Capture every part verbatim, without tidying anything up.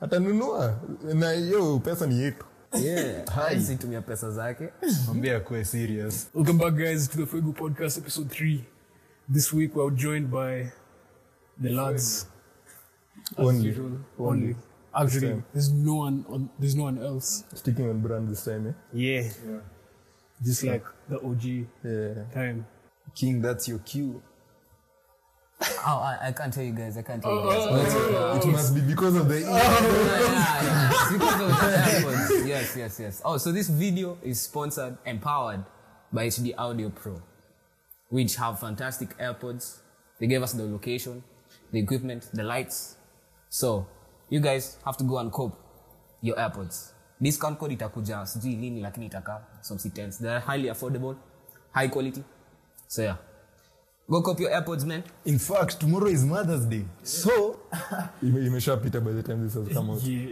atanunua na hiyo pesa ni yetu. Yeah, hizi tumia pesa zake. Mwambie kwa serious. Welcome back guys to the four ego podcast episode three. This week we are joined by the lads. Only. Usual, only. Only. Actually, there's no one on, there's no one else. Sticking on brand this time, eh? Yeah. Yeah. Just like the O G yeah. time. King, that's your cue. Oh, I, I can't tell you guys. I can't tell you guys. Oh, oh, oh, it oh, must oh. be because of the. Oh, yeah, yeah. Because of the airports. Yes, yes, yes. Oh, so this video is sponsored and powered by H D Audio Pro, which have fantastic AirPods. They gave us the location, the equipment, the lights. So you guys have to go and cop your AirPods. Discount code itakuja sijui lini lakini itaka subsistence. They are highly affordable, high quality. So yeah. Go cop your AirPods, man. In fact, tomorrow is Mother's Day. Yeah. So, you may shop it by the time this has come out. Yeah.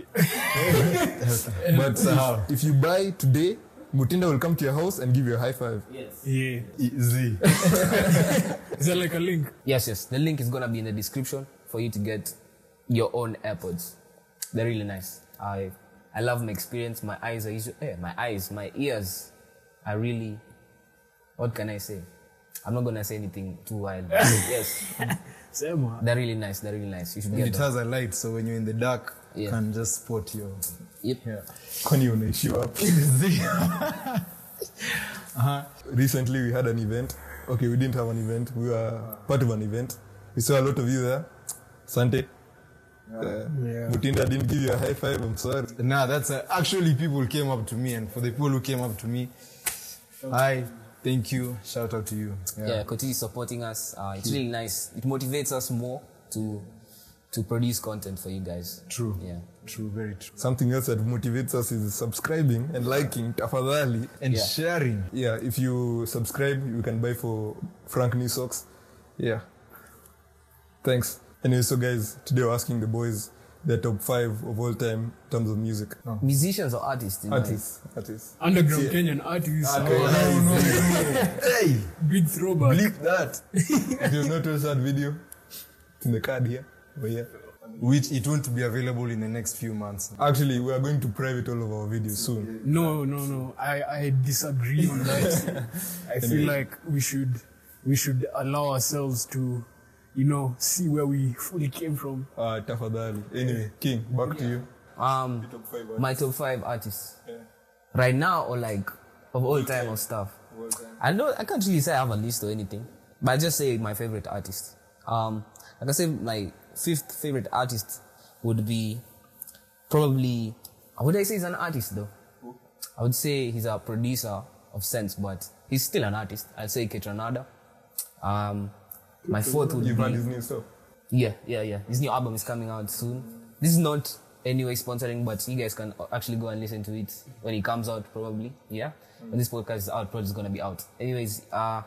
But uh, if you buy today, Mutinda will come to your house and give you a high five. Yes. Yeah. Easy. Is that like a link? Yes, yes. The link is going to be in the description for you to get your own AirPods. They're really nice. I I love my experience. My eyes are usually, eh, my eyes, my ears are really, what can I say? I'm not gonna say anything too wild. Yes. They're really nice. They're really nice. You should and get it them. Has a light, so when you're in the dark, you yeah. can just spot your. Yep. Yeah. Can you make you up? Uh-huh. Recently, we had an event. Okay, we didn't have an event. We were part of an event. We saw a lot of you there. Sante. Yeah. Uh, yeah. Mutinda didn't give you a high five. I'm sorry. Nah, that's a, actually people came up to me, and for the people who came up to me, okay. I. Thank you. Shout out to you. Yeah, yeah continue supporting us. Uh, it's really nice. It motivates us more to to produce content for you guys. True. Yeah. True. Very true. Something else that motivates us is subscribing and liking, tafadhali, and yeah. sharing. Yeah. If you subscribe, you can buy for Frank new socks. Yeah. Thanks. Anyway, so guys, today we're asking the boys their top five of all time in terms of music. Oh. Musicians or artists? Artists. Know? Artists. Underground yeah. Kenyan artists. Okay. Oh, no, no, no. Hey! Big throwback. Bleep that. If you've not watched that video, it's in the card here. Over here. Which it won't be available in the next few months. Actually, we are going to private all of our videos soon. No, no, no. I, I disagree on that. I feel anyway. like we should, we should allow ourselves to... You know, see where we fully came from. Ah, uh, tafadhali. Anyway, King, back yeah. to you. Um, top five my top five artists. Yeah. Right now or like of all time, time or stuff? All time. I know I can't really say I have a list or anything, but I just say my favorite artist. Um, I can say my fifth favorite artist would be probably, would I say he's an artist though? Who? I would say he's a producer of sense, but he's still an artist. I'd say Kaytranada. Um... My fourth would You've be... You've had his new stuff? Yeah, yeah, yeah. His new album is coming out soon. This is not anyway sponsoring, but you guys can actually go and listen to it when it comes out, probably. Yeah? Mm. When this podcast is out, probably it's going to be out. Anyways, uh,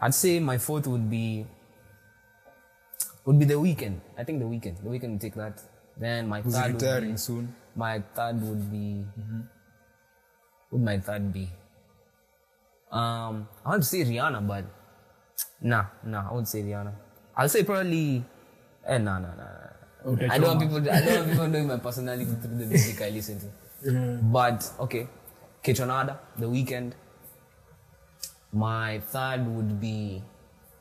I'd say my fourth would be... Would be The Weeknd. I think The Weeknd. The Weeknd would take that. Then my Who's third would be... retiring soon? My third would be... Mm-hmm. Would my third be? Um, I want to say Rihanna, but... Nah, nah, I wouldn't say Rihanna. I'll say probably... Eh, nah, nah, nah. Okay, I, don't want people, I don't want people knowing my personality through the music I listen to. Yeah. But, okay. Kaytranada, The Weeknd. My third would be...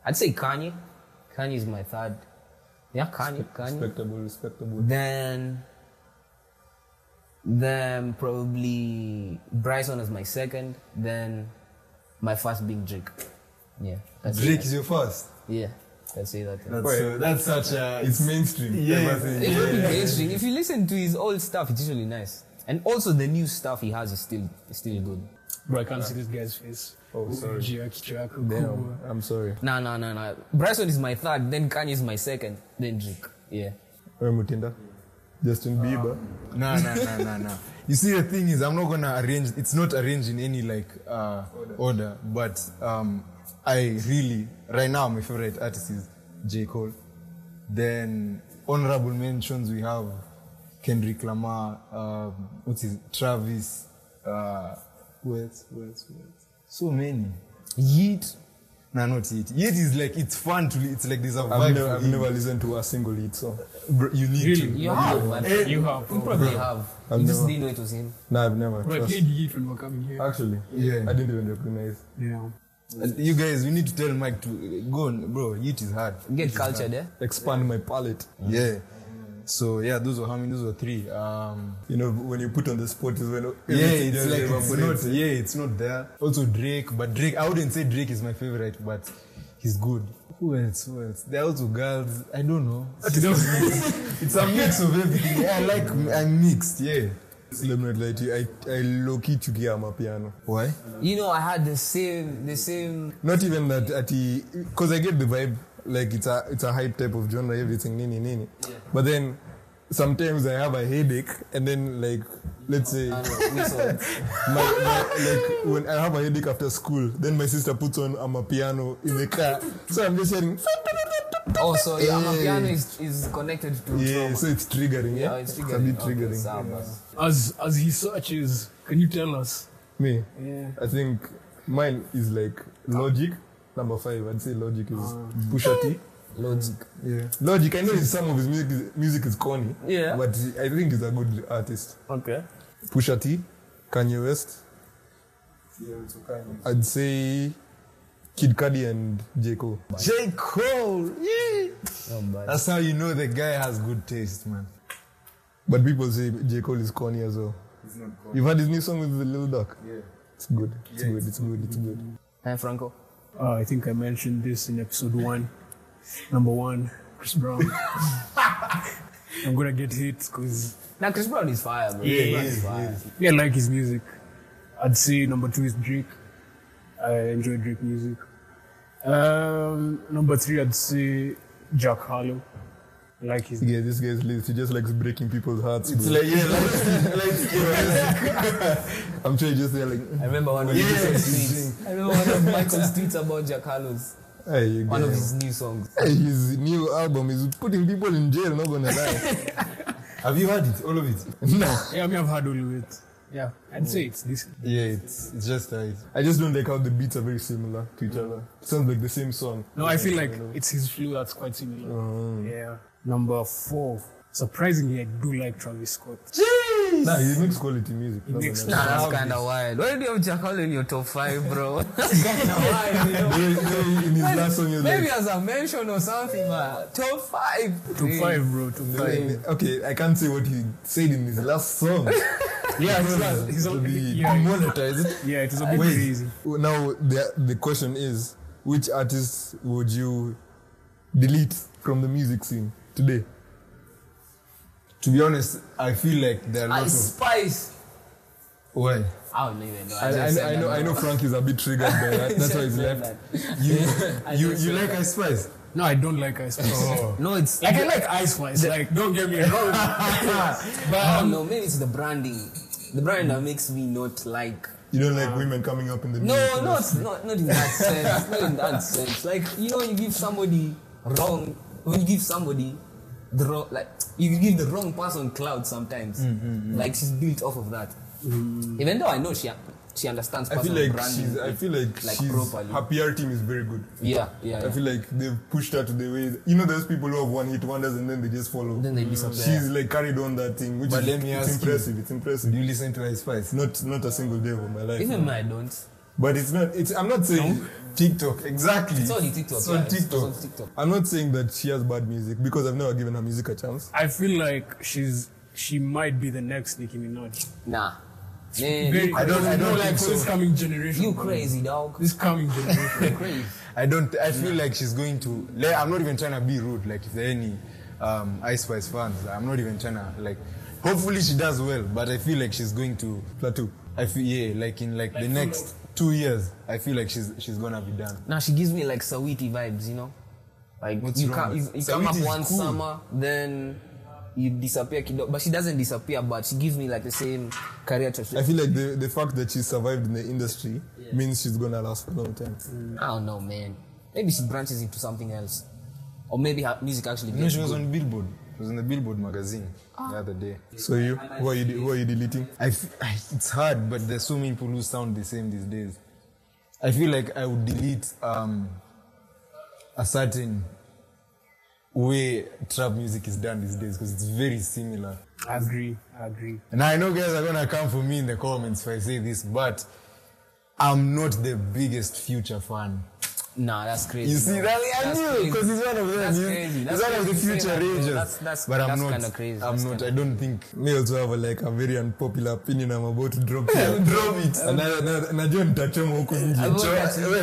I'd say Kanye. Kanye is my third. Yeah, Kanye, Spe- Kanye. Respectable, respectable. Then... Then probably... Bryson is my second. Then... My first being Drake. Yeah. Drake is your first? Yeah. Let's say that. That's, Boy, so, that's such a... It's mainstream. Yeah. yeah. It would be mainstream. If you listen to his old stuff, it's usually nice. And also the new stuff he has is still is still good. Bro, I can't see this guy's face. Oh, sorry. Damn, I'm sorry. No, no, no, no. Bryson is my third, then Kanye is my second, then Drake. Yeah. Where Mutinda? Justin Bieber? No, no, no, no, no. You see, the thing is, I'm not going to arrange... It's not arranged in any, like, uh, order. order, but... um. I really, right now, my favorite artist is J. Cole. Then, honorable mentions, we have Kendrick Lamar, uh, what's his, Travis, uh, who else, who else, who else? So many. Yeat. No, nah, not Yeat. Yeat is like, it's fun to, it's like, there's a vibe. I've never, I've never listened to a single Yeat song. Bro, you need really? to. You have, man. Hey, you have, bro. Probably bro. have. I've you just never. didn't know it was him. No, nah, I've never. Bro, I played Yeat when we were coming here. Actually, yeah. yeah. I didn't even recognize. Yeah. You guys, we need to tell Mike to go on, bro. Yeat is hard. Get cultured, eh? Expand yeah. my palate. Yeah. yeah. So yeah, those were how many? Those were three. Um, you know, when you put on the spot is when yeah, it's like it's not yeah, it's not there. Also Drake, but Drake, I wouldn't say Drake is my favorite, but he's good. Who else? Who else? There are also girls. I don't know. It's a mix of everything. Yeah, I like I'm mixed. Yeah. Let me lie to you. I I low key chukia ama piano. Why? You know, I had the same the same. Not even that at the, cause I get the vibe. Like it's a it's a hype type of genre, everything nini nini. Yeah. But then sometimes I have a headache, and then like let's say my, my, like when I have a headache after school, then my sister puts on I'm a piano in the car, so I'm just saying. Also, yeah, yeah. Amapiano is is connected to yeah, trauma. So it's triggering. Yeah, yeah it's, triggering. it's a bit triggering. Okay, yeah. As as he searches, can you tell us? Me? Yeah. I think mine is like Logic. Number five, I'd say Logic is uh, Pusha T. Logic. Yeah. Logic, I know some of his music is, music is corny. Yeah. But he, I think he's a good artist. Okay. Pusha T, Kanye West. Yeah, it's okay. I'd say Kid Cudi and J. Cole. Bye. J. Cole! Yeah. Oh, that's how you know the guy has good taste, man. But people say J. Cole is corny as well. He's not corny. You've heard his new song with the Lil Duck? Yeah. It's good. It's yeah, good. It's, it's good. good. It's good. Hey, Franco. Uh, I think I mentioned this in episode one. Number one, Chris Brown. I'm gonna get hit because... Nah, Chris Brown is fire, bro. Yeah, yeah, is fire. yeah. yeah, I like his music. I'd say number two is Drake. I enjoy Drake music. Um, number three, I'd say Jack Harlow. I like his yeah, this guy's list. He just likes breaking people's hearts. It's bro. like yeah, like, like, yeah, like I'm sure you just say like. I remember one of yes. I remember one of Michael's tweets about Jack Harlow's. Hey, one of his new songs. Hey, his new album is putting people in jail. Not gonna lie. Have you heard it? All of it? No. Yeah, I mean I've heard all of it. Yeah, I'd mm. say it's decent. Yeah, it's it's just right. I just don't like how the beats are very similar to each mm. other. It sounds like the same song. No, I feel like it's his flow that's quite similar. Mm. Yeah. Number four. Surprisingly, I do like Travis Scott. Jeez! Nah, he makes quality music. He makes nah, that's kind of wild. Why do you have Jack Harlow in your top five, bro? That's kind of wild, you know? In his last song, maybe as a mention or something, man. Top five. Top five, bro. Top five. Okay, I can't say what he said in his last song. Yeah, it's not. He's not monetized. Yeah, it is a bit crazy. Now, the, the question is, which artist would you delete from the music scene today? To be honest, I feel like there are lots of... Ice Spice! Why? I don't even know. I, I, I, I, know, I know Frank is a bit triggered by that. That's why he's left. You, you, you like Ice Spice? No, I don't like Ice Spice. Oh. No, it's... Like, I like Ice Spice. Like, don't get me wrong. But I don't know. Maybe it's the branding. The brand that makes me not like... You don't like um, women coming up in the... No, not, not, not in that sense. Not in that sense. Like, you know, you give somebody wrong... When you give somebody... The wrong, like you give the wrong person clout sometimes. Mm, mm, mm. Like she's built off of that. Mm. Even though I know she she understands personal branding. I feel like she's, I feel like, like she's, properly. Her P R team is very good. Yeah, yeah. I yeah. feel like they've pushed her to the way. You know, there's people who have one hit wonders and then they just follow. Then they disappear. She's like carried on that thing, which but is let me it's ask impressive. You, it's impressive. Do you listen to Ice Spice? Not not a single day of my life. Even no. I don't. But it's not. It's I'm not saying. No? TikTok, exactly. It's only TikTok. It's on, yeah, TikTok. It's on TikTok. I'm not saying that she has bad music because I've never given her music a chance. I feel like she's she might be the next Nicki Minaj. Nah. Very, very, I don't I don't, don't like so. This coming generation. You crazy dog. This coming generation. Crazy. I don't I feel nah. like she's going to like, I'm not even trying to be rude, like if there are any um Ice Spice fans. I'm not even trying to like hopefully she does well, but I feel like she's going to plateau. I feel yeah, like in like, like the next two years, I feel like she's she's gonna be done. Now she gives me like Saweetie vibes, you know, like What's you, wrong? Can, you, you come up one cool. summer, then you disappear, but she doesn't disappear. But she gives me like the same career trajectory. I feel like the the fact that she survived in the industry yeah. means she's gonna last for a long time. Mm. I don't know, man. Maybe she branches into something else, or maybe her music actually. No, she was good. on Billboard. It was in the Billboard magazine oh. the other day. So you, who are you, who are you deleting? I f- it's hard, but there's so many people who sound the same these days. I feel like I would delete um, a certain way trap music is done these days because it's very similar. I agree, I agree. And I know guys are going to come for me in the comments if I say this, but I'm not the biggest Future fan. Nah, that's crazy. You see, that, I knew, because he's one of them. That's crazy. He's one of the Future ragers. But I'm not, I'm not, I don't think me also have a, like, a very unpopular opinion I'm about to drop here. Drop it. And I don't touch him.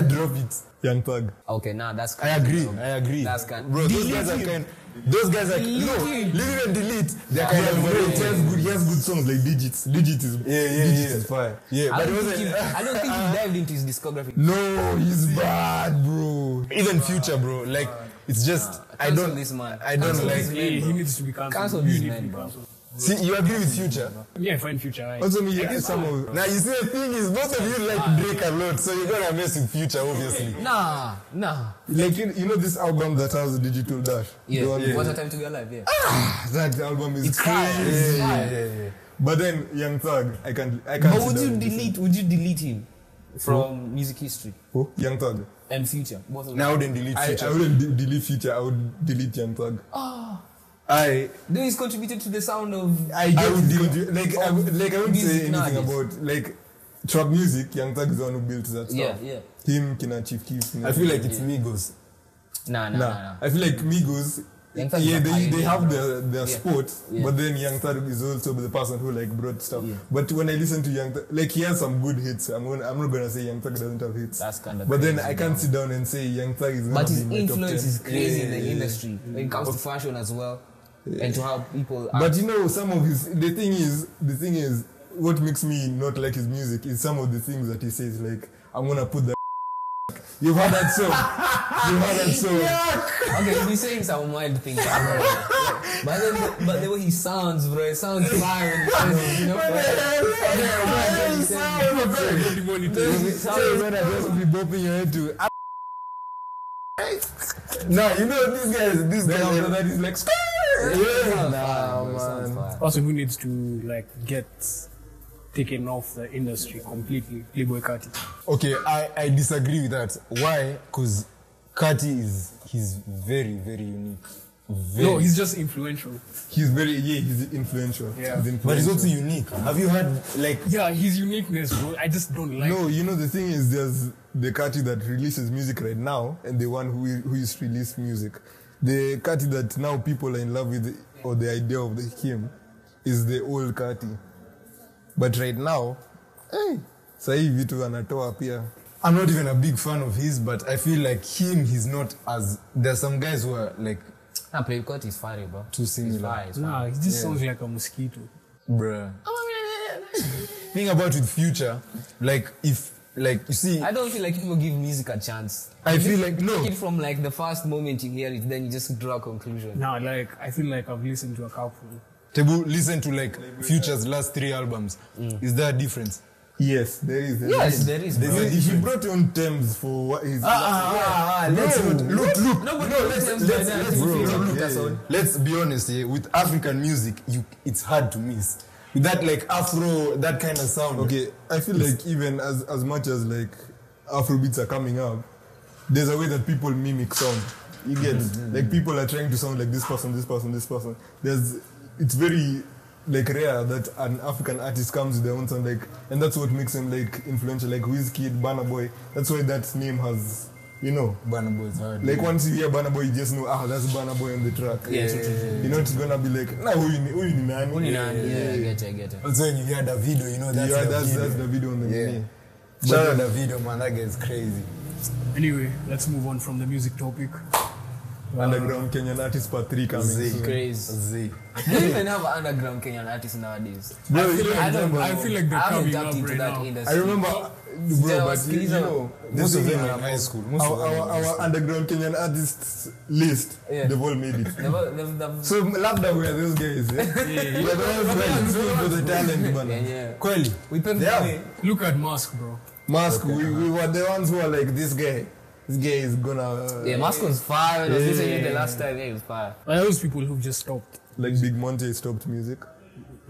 Drop it. Young Thug. Okay, nah, that's crazy. I agree, I agree. That's kind of... Bro, those guys are kind... Those guys are... No, leave and delete. They're kind of very... He has good songs like Digits. Digits is... Yeah, yeah, yeah. Is fire. Yeah, but it wasn't... I don't think he dived into his discography. No, he's bad, bro. Even Future, bro. Like, it's just... I don't... this man. I don't like... He needs to be cancelled. Cancel this man, bro. See, you agree with Future? Yeah, I find Future, right? Also, me, yeah, some of... Now, you see, the thing is, most of you like Drake a lot, so you're gonna mess with Future, obviously. Nah, nah. Like, you, you know this album that has a digital dash? Yeah, What's yeah. the Time to Be Alive, yeah. Ah, that album is it's crazy. crazy. Yeah, yeah, yeah, yeah. But then, Young Thug, I can't... I can't but would you delete, would you delete him from hmm? music history? Who? Young Thug. And Future? Both of no, I wouldn't delete I, Future. I wouldn't de delete Future, I would delete Young Thug. Oh. I then he's contributed to the sound of I, I would do, like I would, like I wouldn't say anything nowadays. about like trap music. Young Thug is the one who built that stuff. Yeah, yeah. Him, Kina, Chief Keef. Kina, I feel like it's yeah. Migos. Nah, nah, nah, nah, nah. I feel like Migos. Yeah, they they have their their yeah. sport, yeah. but then Young Thug is also the person who like brought stuff. Yeah. But when I listen to Young Thug, like he has some good hits. I'm gonna, I'm not gonna say Young Thug doesn't have hits. That's kind of. But then I can't now. sit down and say Young Thug is. But his influence is crazy in the industry when it comes to fashion as well. Yeah. And to how people act. But you know, some of his the thing is the thing is what makes me not like his music is some of the things that he says, like I'm gonna put the you've heard that song. You've heard that song. Yuck. Okay, he'll be saying some wild things. But then the, but the way he sounds, bro, it sounds fire when he says it, you know? But when I just be bopping your head to no, you know this guy is this guy that is like yeah. Nah, man. Also, who needs to like get taken off the industry completely? Playboy Carti. Okay, I, I disagree with that. Why? Because Carti is he's very very unique. Very. No, he's just influential. He's very yeah, he's influential. Yeah, he's influential. But he's also unique. Have you had like yeah, his uniqueness, bro? I just don't like. No, it. you know the thing is, there's the Carti that releases music right now, and the one who who is released music. The Carti that now people are in love with, or the idea of the him, is the old Carti. But right now, hey, sahi vitu anatoa up here. I'm not even a big fan of his, but I feel like him, he's not as... There's some guys who are like... Nah, Playboy Carti is fire, bro. Too similar. He's fire, nah, he just yeah. sounds like a mosquito. Bruh. Thing about with Future, like if... Like, you see... I don't feel like people give music a chance. I feel like, no. Take it from, like, the first moment you hear it, then you just draw a conclusion. No, like, I feel like I've listened to a couple. Tebu, listen to, like, Future's last three albums. Mm. Is there a difference? Yes, there is. There yes, is. there is. There is he brought on terms for what he's... Ah, ah, ah, ah, let's... Look, look, look. No, but no, let's... Let's, let's, let's, bro, look, yeah, yeah. let's be honest here. Yeah, with African music, you, it's hard to miss. That like Afro, that kind of sound. Okay, I feel like even as as much as like Afro beats are coming up, there's a way that people mimic sound. You get mm-hmm. like people are trying to sound like this person, this person, this person. There's it's very like rare that an African artist comes with their own sound, like, and that's what makes him like influential, like WizKid, Burna Boy. That's why that name has. You know, Burna Boy is hard. Like, yeah. once you hear Burna Boy, you just know, ah, that's Burna Boy on the track. Yeah, yeah, yeah, you know, it's gonna be like, nah, who you need, who you need, man. Who you need, yeah, yeah, yeah, I get it, I get it. Also, when you hear Davido, you know, that's yeah, that's Davido. that's Davido on the yeah. Shout out Davido, man, that gets crazy. Anyway, let's move on from the music topic. Underground uh, Kenyan artist part three coming soon. Crazy. Do you even have underground Kenyan artists nowadays? Bro, I, feel like I, don't, I feel like they're coming up right that now. Industry. I remember, bro, but you know, most of them are in high school. Most our, our, our underground Kenyan artists list, yeah. they've all made it. So, labda we are those guys. Eh? Yeah, yeah. We are those guys for the talent, man. Yeah, yeah. Look at Masko, bro. Masko, okay, we, we were the ones who are like this guy. This guy is gonna... Uh, yeah, Masko's fire. Yeah. I was listening to the last time, yeah, he was fire. I know those people who just stopped. Like Big Monte stopped music.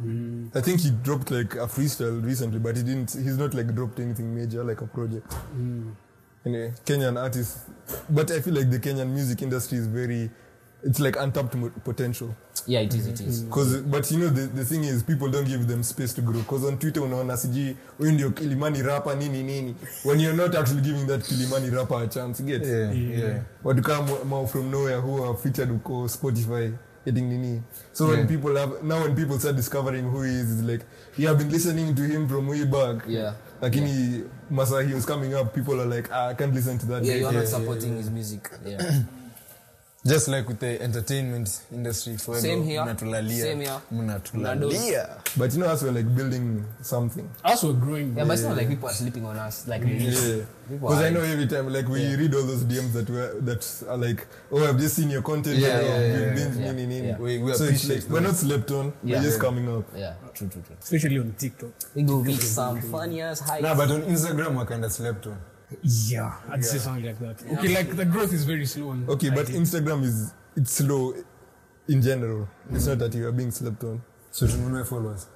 Mm. I think he dropped like a freestyle recently, but he didn't. He's not like dropped anything major, like a project. Mm. Anyway, Kenyan artists, but I feel like the Kenyan music industry is very, it's like untapped potential. Yeah, it is, it is. Because, but you know, the, the thing is, people don't give them space to grow. Because on Twitter, unaona siji, wewe ndio Kilimani rapper nini nini. When you're not actually giving that Kilimani rapper a chance, get. Yeah, yeah. yeah. But come from nowhere who are featured on Spotify, getting nini. So yeah. when people have now, when people start discovering who he is, it's like, you have been listening to him from way back. Yeah. Like yeah. any Masa, he was coming up. People are like, ah, I can't listen to that. Yeah, you're yeah, not supporting yeah, yeah. his music. Yeah. Just like with the entertainment industry, for same here, same here, Munatulalia. But you know, us we're like building something. Us we're growing. Yeah, yeah, but it's not like people are sleeping on us. Like really, yeah. Because I know every time, like we yeah. read all those D Ms that were that are like, oh, I've just seen your content. Yeah, yeah, yeah, yeah, been, yeah, been, yeah. Been, yeah. We, we so appreciate. Like, we're not slept on. Yeah. We're just yeah. coming up. Yeah, true, true, true. Especially on TikTok, we go reach some funny ass high. Nah, but on Instagram, we're kind of slept on. Yeah, I'd yeah. say something like that. Yeah. Okay, like the growth is very slow. On okay, but think. Instagram is it's slow in general. Mm-hmm. It's not that you are being slept on. So remove my followers.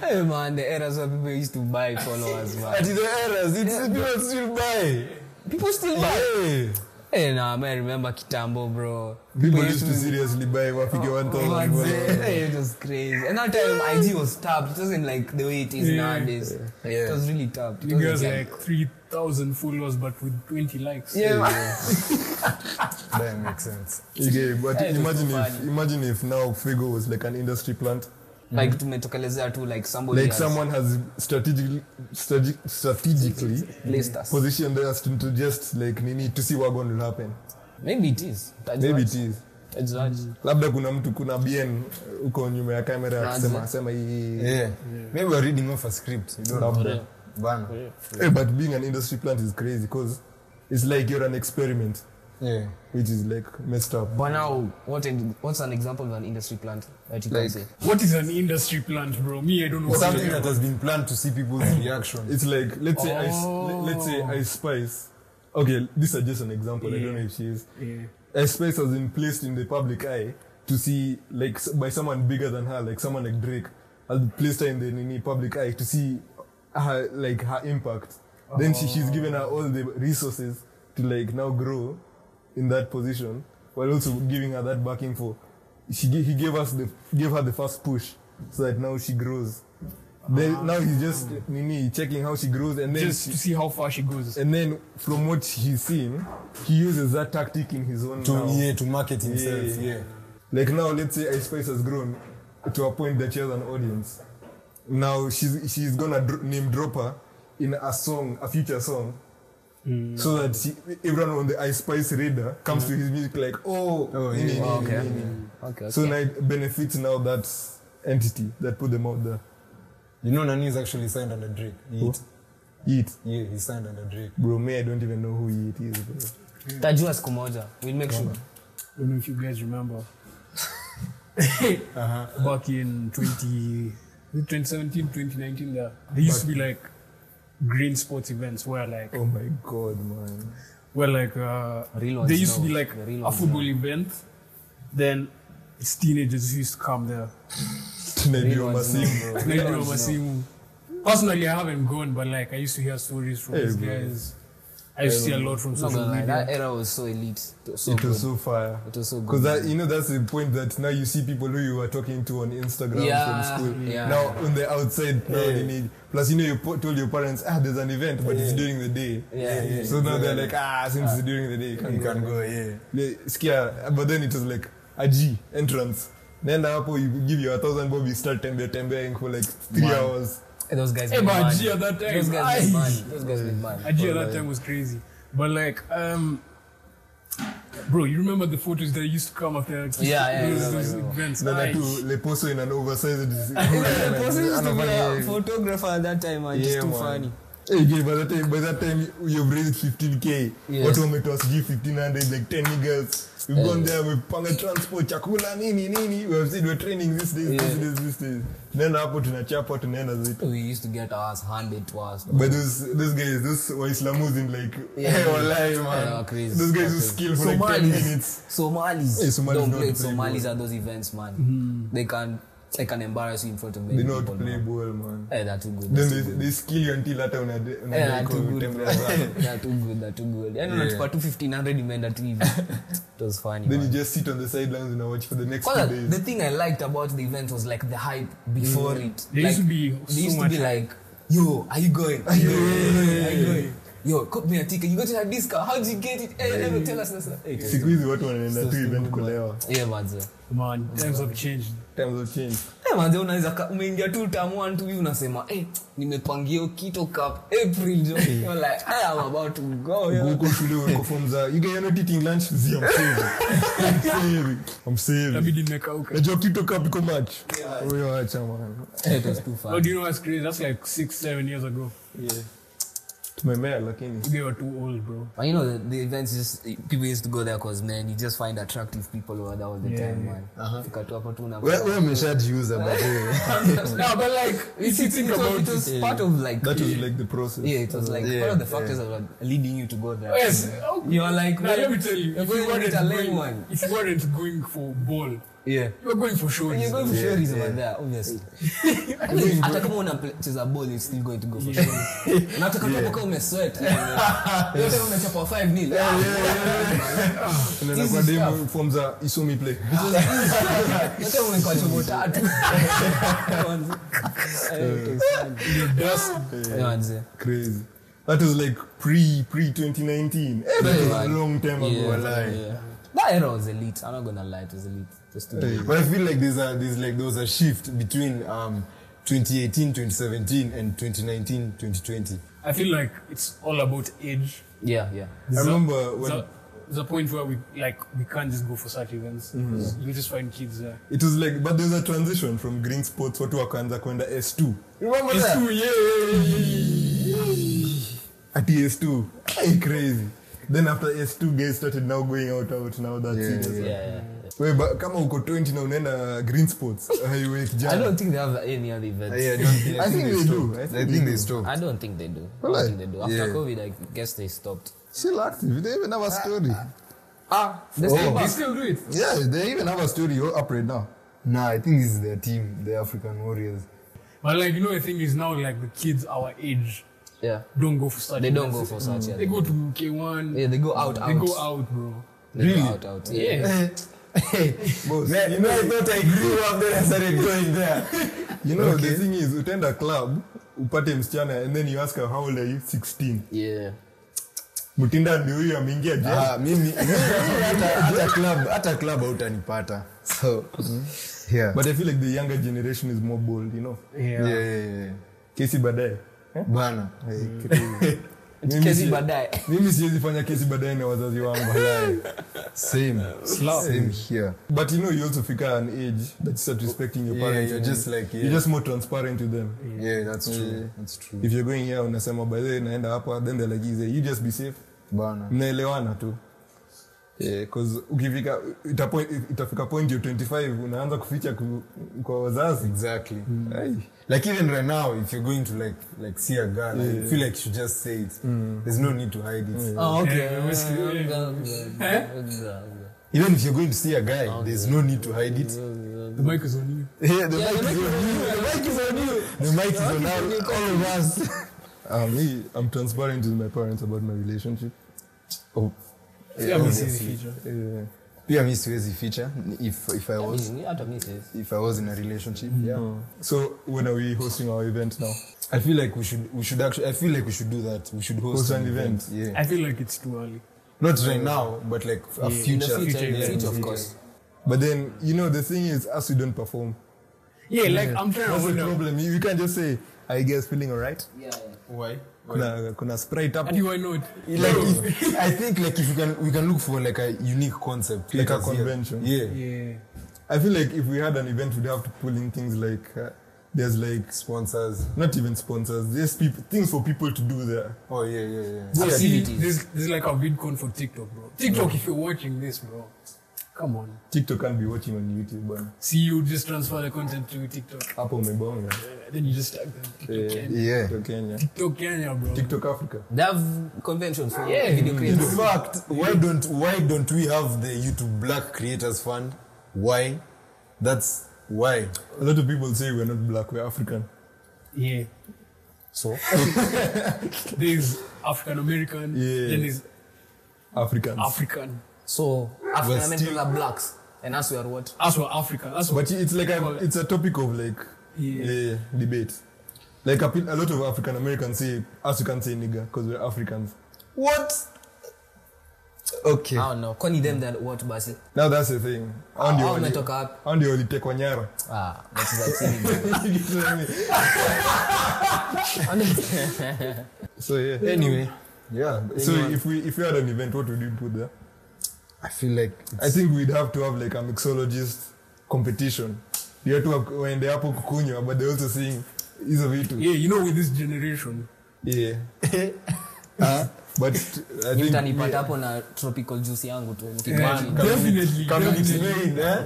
Hey man, the eras where people used to buy followers, man. At the eras, it's yeah, people still buy. People still buy. Yeah. Hey, nah, man, I remember Kitambo, bro. People, people used to, to seriously buy Wafike oh, one thousand. It was crazy. And that time, yeah. I G was tapped. It wasn't like the way it is yeah. nowadays. Yeah. It was really tapped. You guys like, like three thousand followers, but with twenty likes. Yeah, yeah. That makes sense. Okay, but yeah, imagine if funny. imagine if now four ego was like an industry plant. Like to metocalize to like somebody. Like someone has strategically, strateg- strategically placed us, positioned us to, to just like nini to see what's going to happen. Maybe it is. That's Maybe right. it is. Labda kuna mtu kuna bien uko nyuma ya camera akisema sema hii. Yeah. Maybe we're reading off a script. You don't know. Bana. Hey, but being an industry plant is crazy because it's like you're an experiment. Yeah. Which is like messed up. But now, what in, what's an example of an industry plant that you like, can say? What is an industry plant, bro? Me, I don't know. Well, something that has been planned to see people's reaction. It's like, let's oh. say Ice, let, let's say Ice Spice. Okay, these are just an example. Yeah. I don't know if she is. Yeah. Ice Spice has been placed in the public eye to see, like, by someone bigger than her, like someone like Drake. I'll place her in the, in the public eye to see her, like, her impact. Oh. Then she, she's given her all the resources to, like, now grow in that position, while also giving her that backing for, she he gave us the gave her the first push, so that now she grows. Then ah, now he's just nini checking how she grows, and then just she, to see how far she goes. And then from what he's seen, he uses that tactic in his own to now. yeah to market himself. Yeah, yeah. yeah, like now let's say Ice Spice has grown to a point that she has an audience. Now she's she's gonna dro- name drop her in a song, a future song. Mm. So that she, everyone on the Ice Spice radar comes mm-hmm. to his music like, oh, oh yeah. Yeah. Okay. Yeah. Yeah. Okay, okay. So now it benefits now that entity that put them out there. You know Nani is actually signed under Drake. Yeat. Yeat. Yeah, he's signed under Drake. Bro, me, I don't even know who Yeat is, bro. Yeah. Taju as Kumoja. We'll make sure. I don't know if you guys remember. uh-huh. Back in twenty seventeen, twenty nineteen, there, there used Back. to be like green sports events where like oh my god man where like uh, there used no. to be like a football no. event, then it's teenagers who used to come there. Nairobi Masimu. Nairobi Masimu. Personally I haven't gone, but like I used to hear stories from hey, these guys. I used to see a lot from social media. That era was so elite. It was so, it was so fire. It was so good. Because that, you know, that's the point that now you see people who you were talking to on Instagram yeah, from school. Yeah, now yeah. on the outside, now yeah. they need. Plus, you know, you told your parents, ah, there's an event, but yeah. it's during the day. Yeah, yeah. So yeah, now yeah. they're like, ah, since ah. it's during the day, you can't, you can't go. go. Yeah. They scare. But then it was like a G entrance. Then after you give you a thousand bob, you start tembe tembeing for like three Man. hours. Those guys, hey, but G at that time, those guys made money. Those guys made money. G at that time was crazy, but like, um, bro, you remember the photos that used to come after? Like, yeah, yeah, those events. Then I too le poso in an oversized. Le poso used to be a photographer at that time. It's too funny. Again, by the time by that time you've raised fifteen K, yes. What home it was G fifteen hundred, like ten niggas. We've yes. gone there, we've found a transport, chakula, nini, nini. We have said we're training these days, yeah. these days, these days. Then happened in a chapel to end as it. We used to get ours handed to us. But those those guys, those were Islamus in like yeah, hey, wallahi, man. Yeah, crazy. Those guys who skill for Somalis. Like ten minutes. Somalis. Hey, Somalis don't play Somalis at those events, man. Mm-hmm. They can't. They can embarrass you in front of many people. They don't play ball, man. Eh, they're too good. Then they, they skill you until later on a day. Eh, they're too good. They're too good, they're too good. I know that's for two fifteen hundred you made that event. It was funny, Then man. You just sit on the sidelines and watch for the next few days. The thing I liked about the event was like the hype before mm. it. There like, used to be so used much. Used to be like, yo, are you going? Are you going? Are you going? Yo, cut me a ticket. You got it at this car. How did you get it? Hey, never tell us this. Hey, squeeze what one and two event kulewa. Yeah, man. Man, times have changed. Times have changed. Hey, man, there unaweza kuingia tu time one tu hivi unasema, "Eh, nimepangia kito cup April jo." You're like, "I am about to go." Google shule wako form za. You guys are not eating lunch this year. I'm saving. I'm saving. Inabidi nimekauka. Najua kito cup iko much. Wewe acha man. It was too far. Oh, do you know what's crazy? That's like six, seven years ago. Yeah. My man, like they were too old, bro. And you know, the, the events just people used to go there because man, you just find attractive people over there all the yeah, time, man. Uh-huh. Where where my shirt user, but no, but like it's it's it, it, it was yeah. part of like that was like the process. Yeah, it was like yeah, part of the factors yeah. that were leading you to go there. Yes, okay. You're like, now, let me tell you, if you weren't going, one. If you weren't going for ball. Yeah. You're going for show reasons. You're going for show reasons yeah, yeah. there, obviously. I mean, after come on and chase a ball, you're still going to go for show reasons. And after come on, come on, sweat. You're going to chop five nil. Yeah, yeah, yeah. And then one day forms a isomi play. You're going to catch a water. That's crazy. That was like pre pre twenty nineteen. That was a long time ago. Yeah. That era was elite. I'm not gonna lie, it was elite. Just to yeah. But I feel like there's a there's like there was a shift between um twenty eighteen, twenty seventeen, and twenty nineteen, twenty twenty. I feel like it's all about age. Yeah, yeah. I so, remember when. So, the point where we like we can't just go for such events. Mm-hmm. You just find kids there. It was like, but there's a transition from green sports to Wakanda Kwenda S two. Remember S two, that? Yeah. At S two, hey, crazy. Then after S two guys started now going out out now that's yeah, it. Yeah, yeah, yeah. Wait, but come on, go twenty now and uh, green sports. I don't think they have any other events. Uh, yeah, I, don't think, I, I think, think they, they do. I think, I think they, they stopped. I don't think they do. Well, I don't think they do. After yeah. COVID, I guess they stopped. Still active. They even have a story. Ah, ah. They, oh. they still do it. Yeah, they even have a story up right now. Nah, I think it's their team, the African Warriors. But like you know, the thing is now like the kids our age. Yeah. Don't go for such. They don't go for such. Mm. Yeah, they, they go to K one. Yeah, they go out, out. They go out, bro. They really? Go out, out. Yeah. yeah. Hey, boss, man, you know, I thought I grew up there and started going there. You know, okay. The thing is, you attend a club, upate msichana, and then you ask her, how old are you? sixteen. Yeah. Mutinda ndio huyu ameingia jail. Ah, mimi hata club hata club hautanipata. So, yeah. But I feel like the younger generation is more bold, you know. Yeah. Yeah, yeah, yeah. Kesi baadaye. Bana, kesi baadaye. Mimi siwezi fanya kesi baadaye na wazazi wangu. Same. Same here. But you know you also figure an age that you start respecting your parents. Yeah, you're just like, yeah. You're just more transparent to them. Yeah, that's true. Yeah. That's true. If you're going here unasema by the way naenda hapa, then they're like easy. You just be safe. Bana. Mnaelewana tu. Yeah, cause ukifika itafika point you twenty-five unaanza kuficha kwa wazazi. Exactly. Mm. Like even right now if you're going to like like see a girl, yeah. I feel like you should just say it. Mm. There's no need to hide it. Yeah. Oh okay. Yeah. Even if you're going to see a guy, okay. There's no need to hide it. The mic is on you. Yeah, the yeah, mic is on you. The mic is on you. The mic is on all of us. Um, me, I'm transparent with my parents about my relationship. Oh. Yeah, yeah, feature. Yeah, me siwezi feature if if I was if I was in a relationship. Yeah. Mm-hmm. So when are we hosting our event now? I feel like we should we should actually I feel like we should do that. We should host, host an, an event. event. Yeah. I feel like it's too early. Not right now, but like yeah, a future, future, future, yeah, future of course. But then you know the thing is, as we don't perform. Yeah, like yeah. I'm trying to. That's the problem. You can't just say, "Are you guys feeling alright?" Yeah. Why? Kuna, kuna sprite up. How do I know it? Like if, I think like if we can we can look for like a unique concept, like, like a convention. Yeah. yeah. I feel like if we had an event, we'd have to pull in things like uh, There's like sponsors, not even sponsors. There's people, things for people to do there. Oh yeah, yeah, yeah. yeah activities. This, this is like a VidCon for TikTok, bro. TikTok, yeah. If you're watching this, bro, come on. TikTok can't be watching on YouTube, bro. See, you just transfer the content to TikTok. Apple, my bong, yeah. yeah. Then you just tag them. TikTok yeah. Kenya. Yeah. TikTok Kenya. TikTok Kenya, bro. TikTok Africa. They have conventions for yeah. video creators. In fact, why don't why don't we have the YouTube Black Creators Fund? Why? That's why? A lot of people say we're not black, we're African. Yeah. So? There's African-American, yeah. then there's... Africans. African. So, African-American people are blacks, and us we are what? Us we are African. Us but it's like a, it's a topic of like, yeah, yeah debate. Like a, a lot of African-Americans say, us we can't say nigger, because we're Africans. What? Okay. I don't know. Connie them that what Basi. Now that's the thing. And you only talk up. And you only take one year. Ah, that is silly. So yeah. Anyway. Yeah. Anyone. So if we if we had an event, what would you put there? I feel like I think we'd have to have like a mixologist competition. You have to have when they are kukunya, but they also sing is a V two. Yeah, you know with this generation. Yeah. uh, But I think utanipata hapo na tropical juice yangu tu mkimaji. Definitely. Community made, eh?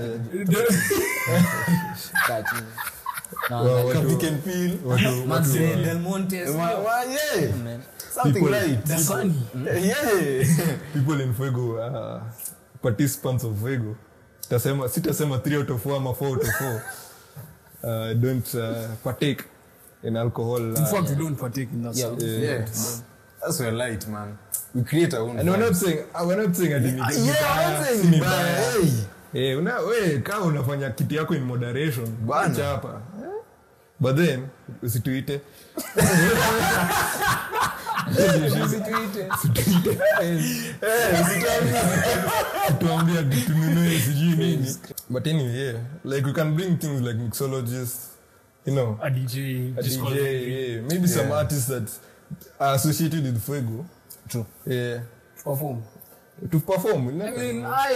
Catching. No, we can feel. Mansell Del Monte. Yeah. Something right. That's funny. Yeah. People in four ego, uh, participants of four ego. Tasema sitasema three out of four ama four out of four. Uh, don't uh, partake in alcohol. Uh, in fact, yeah. don't partake in that. Yeah. yeah. yeah. yeah. That's we're light, man. We create our own. And we're not saying, we're not saying I didn't. Yeah, I'm not saying it. Hey, hey, una, hey, kama unafanya kitu yako in moderation. Chapa. But then, usituite. Usituite. Usituite. Hey, usituite. Tuambia tumenue sijui nini. But anyway, yeah, like we can bring things like mixologists, you know, a D J, a just D J, yeah, maybe yeah. some artists that. Associated with four ego. True. Yeah. Perform. To perform. I mean, I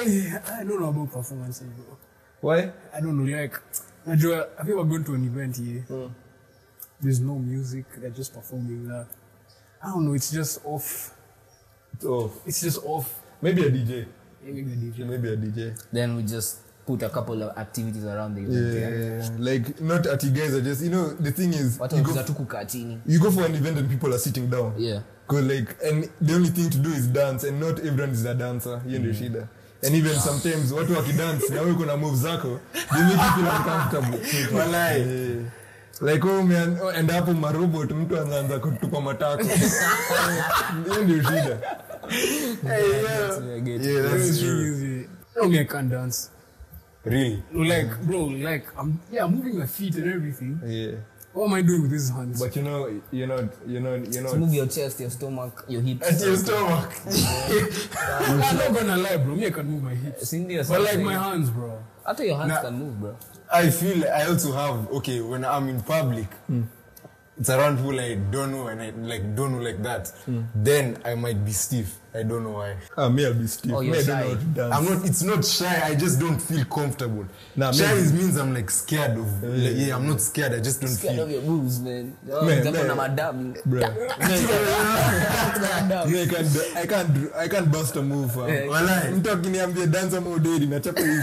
I don't know about performance. Bro. Why? I don't know. Like, I think we're going to an event here. Mm. There's no music. They're just performing that. I don't know. It's just off. It's off. It's just off. Maybe a D J. Yeah, maybe a D J. Maybe a D J. Then we just put a couple of activities around the event. Yeah, yeah, yeah. Like, not at you guys are just, you know, the thing is, you go, you go for an event and people are sitting down. Yeah. Because, like, and the only thing to do is dance, and not everyone is a dancer. You know, shida. And even yeah. sometimes, what you dance, now we're going to move Zako, they make you feel uncomfortable. yeah. Like, oh man, oh, and up on my robot, I'm going to go to Komatako. You know, shida. Hey, yeah. Yeah, that's true. Okay, I can't dance. Really? Like, bro, like, I'm, yeah, I'm moving my feet and everything. Yeah. What am I doing with these hands? But you know, you're not, you're not, you're not. Move your chest, your stomach, your hips. At your stomach. I'm not gonna lie, bro. Me, I can move my hips. But like my hands, bro. I thought your hands now, can move, bro. I feel like I also have, okay, when I'm in public, mm. it's around people I don't know and I like don't know like that. Mm. Then I might be stiff. I don't know why. Ah, me I'll be stiff. Oh, you're me, shy. I don't know how to dance. I'm not. It's not shy. I just don't feel comfortable. Nah, shy is, means I'm like scared of. Yeah, like, yeah I'm not scared. I just don't scared feel. Scared of your moves, man. Oh, man, man. Madame. Bro. I can't. I can't. I can't bust a move. Um. Yeah, I'm talking. I'm the dancer mode already. I'm chopping.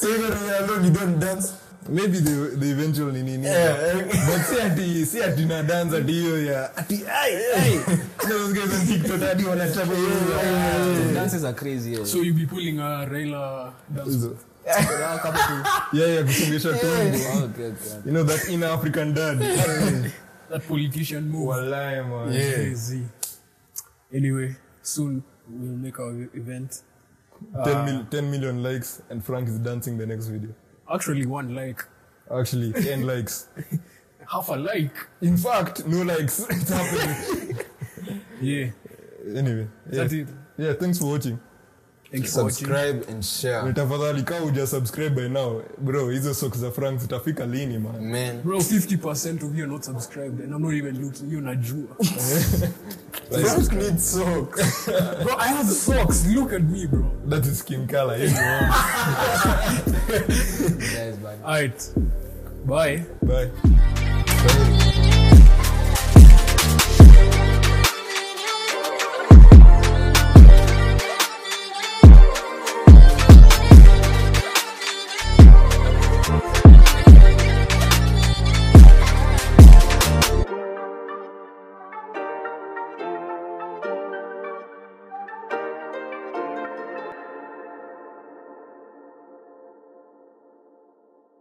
So even alone, you don't dance. Maybe they they eventually need yeah. But see at the see at dinner dance at the yeah at the aye aye. Those guys on TikTok that you wanna travel. Dances are crazy. Yeah. So you be pulling a Raila dance. yeah yeah. Kusungesha tumbo. You know that inner African dad. That politician move. Wallahi man. Yeah. Crazy. Anyway, soon we'll make our event. Ten uh, mil ten million likes and Frank is dancing the next video. Actually, one like. Actually, ten likes. Half a like. In fact, no likes. It's happening. yeah. Anyway. Yeah. That's it. Yeah, thanks for watching. Thanks for watching. Subscribe and share. Metafadhali ka uja subscribe by now. Bro, hizo socks za Frank zitafika lini, man. Man. Bro, fifty percent of you are not subscribed and I'm not even looking. You're not Jew. Drake needs socks. Bro, I have socks. Look at me, bro. That is skin color. Guys, bye. Alright. Bye. Bye. Bye.